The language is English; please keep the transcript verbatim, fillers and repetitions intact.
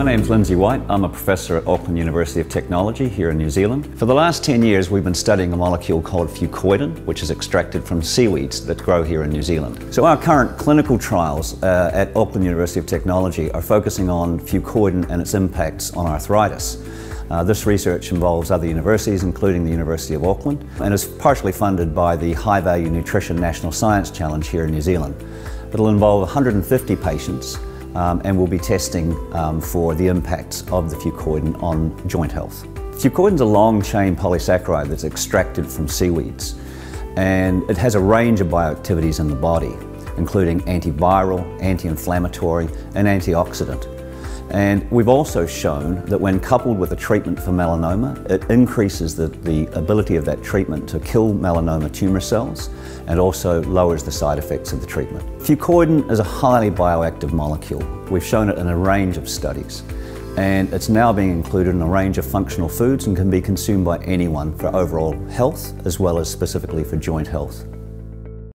My name's Lindsay White. I'm a professor at Auckland University of Technology here in New Zealand. For the last ten years we've been studying a molecule called Fucoidan, which is extracted from seaweeds that grow here in New Zealand. So our current clinical trials uh, at Auckland University of Technology are focusing on Fucoidan and its impacts on arthritis. Uh, this research involves other universities, including the University of Auckland, and is partially funded by the High Value Nutrition National Science Challenge here in New Zealand. It'll involve one hundred fifty patients. Um, and we'll be testing um, for the impacts of the fucoidan on joint health. Fucoidan's a long-chain polysaccharide that's extracted from seaweeds, and it has a range of bioactivities in the body, including antiviral, anti-inflammatory and antioxidant. And we've also shown that when coupled with a treatment for melanoma, it increases the, the ability of that treatment to kill melanoma tumour cells and also lowers the side effects of the treatment. Fucoidan is a highly bioactive molecule. We've shown it in a range of studies, and it's now being included in a range of functional foods and can be consumed by anyone for overall health as well as specifically for joint health.